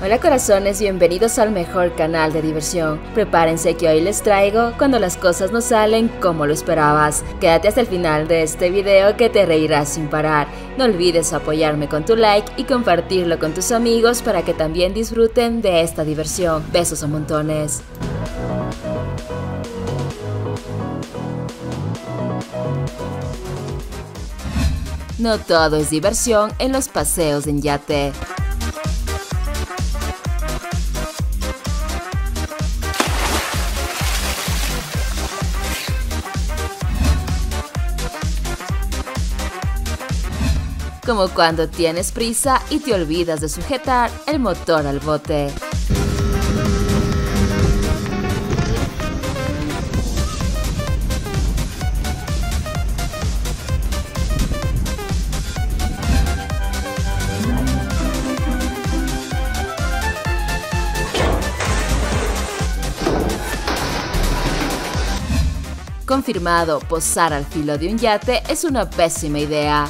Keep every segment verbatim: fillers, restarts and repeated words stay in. Hola corazones, bienvenidos al mejor canal de diversión. Prepárense que hoy les traigo cuando las cosas no salen como lo esperabas. Quédate hasta el final de este video que te reirás sin parar. No olvides apoyarme con tu like y compartirlo con tus amigos para que también disfruten de esta diversión. Besos a montones. No todo es diversión en los paseos en yate. Como cuando tienes prisa y te olvidas de sujetar el motor al bote. Confirmado, posar al filo de un yate es una pésima idea.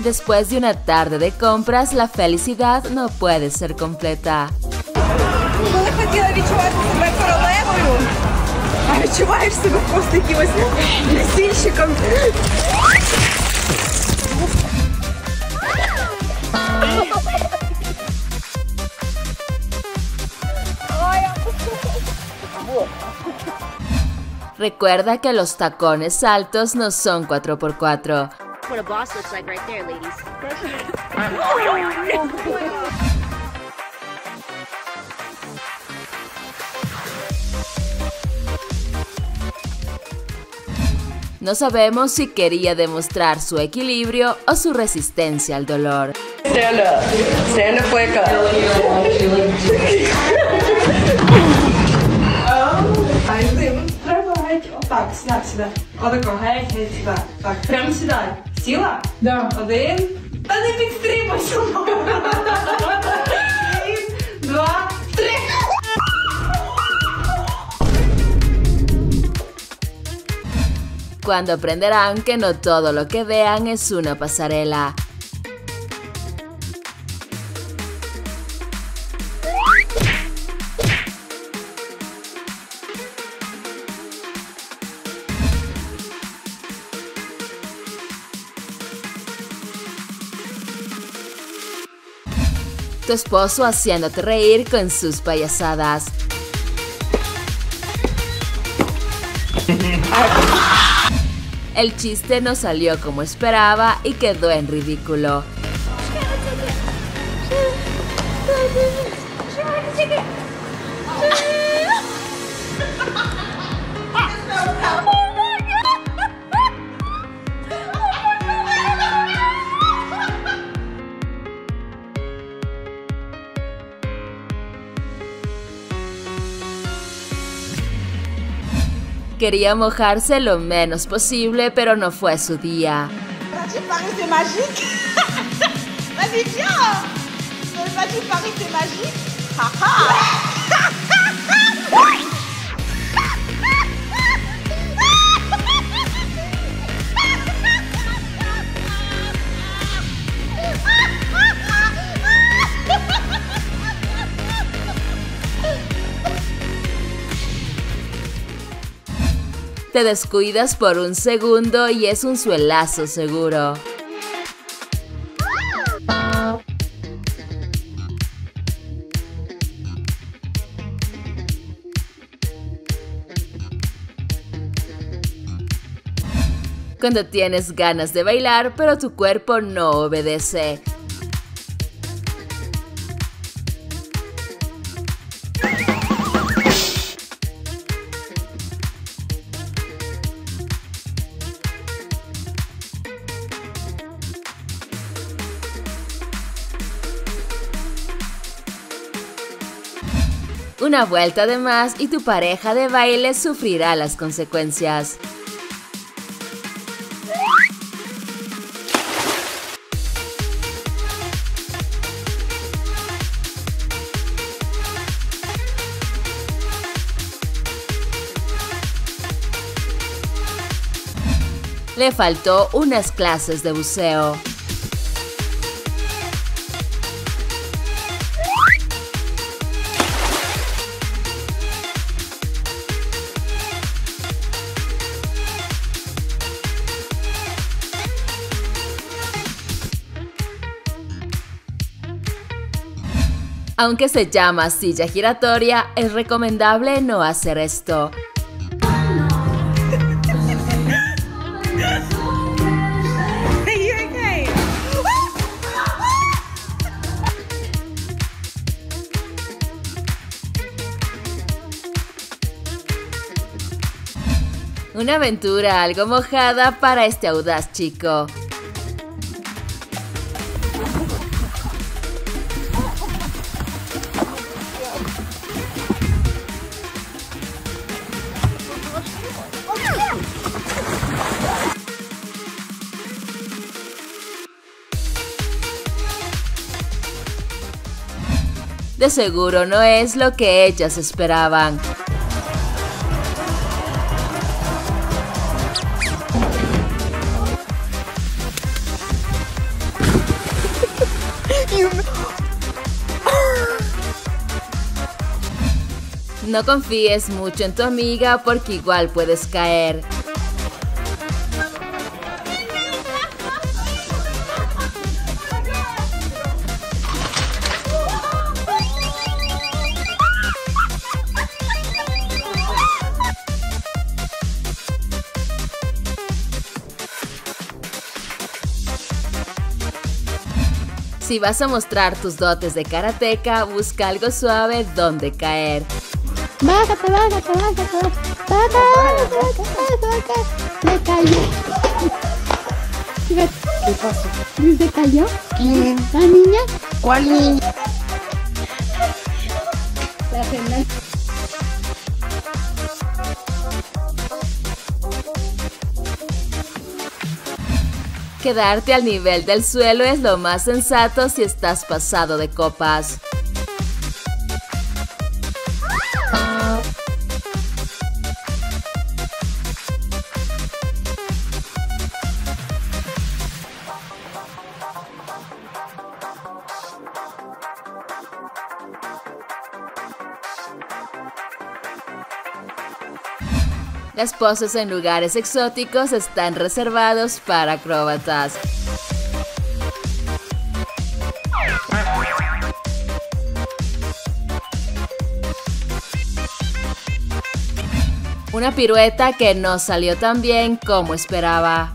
Después de una tarde de compras, la felicidad no puede ser completa. Recuerda que los tacones altos no son cuatro por cuatro. What a boss looks like right there, ladies. No sabemos si quería demostrar su equilibrio o su resistencia al dolor. Stand up. Stand up, wake up. Oh, Сила? Да. Один. Та не підтримайся. Два, три. Cuando aprenderán que no todo lo que vean es una pasarela. Tu esposo haciéndote reír con sus payasadas. El chiste no salió como esperaba y quedó en ridículo. Quería mojarse lo menos posible, pero no fue su día. Te descuidas por un segundo y es un suelazo seguro. Cuando tienes ganas de bailar, pero tu cuerpo no obedece. Una vuelta de más y tu pareja de baile sufrirá las consecuencias. le faltó unas clases de buceo. Aunque se llama silla giratoria, es recomendable no hacer esto. Una aventura algo mojada para este audaz chico. De seguro no es lo que ellas esperaban. No confíes mucho en tu amiga porque igual puedes caer. Si vas a mostrar tus dotes de karateca, busca algo suave donde caer. ¡Bájate, bájate, bájate! ¡Bájate, bájate, bájate! ¡Me cayó! ¿Qué pasó? ¿Se cayó? ¿Quién? ¿La niña? ¿Cuál niña? La Fernanda. Quedarte al nivel del suelo es lo más sensato si estás pasado de copas. Las poses en lugares exóticos están reservados para acróbatas. Una pirueta que no salió tan bien como esperaba.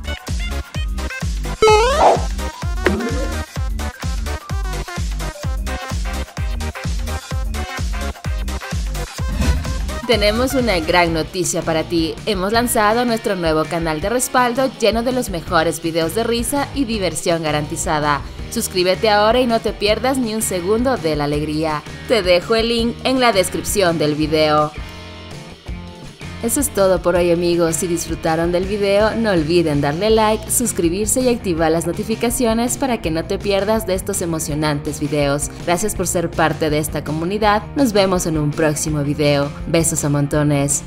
Tenemos una gran noticia para ti. Hemos lanzado nuestro nuevo canal de respaldo lleno de los mejores videos de risa y diversión garantizada. Suscríbete ahora y no te pierdas ni un segundo de la alegría. Te dejo el link en la descripción del video. Eso es todo por hoy, amigos. Si disfrutaron del video, no olviden darle like, suscribirse y activar las notificaciones para que no te pierdas de estos emocionantes videos. Gracias por ser parte de esta comunidad. Nos vemos en un próximo video. Besos a montones.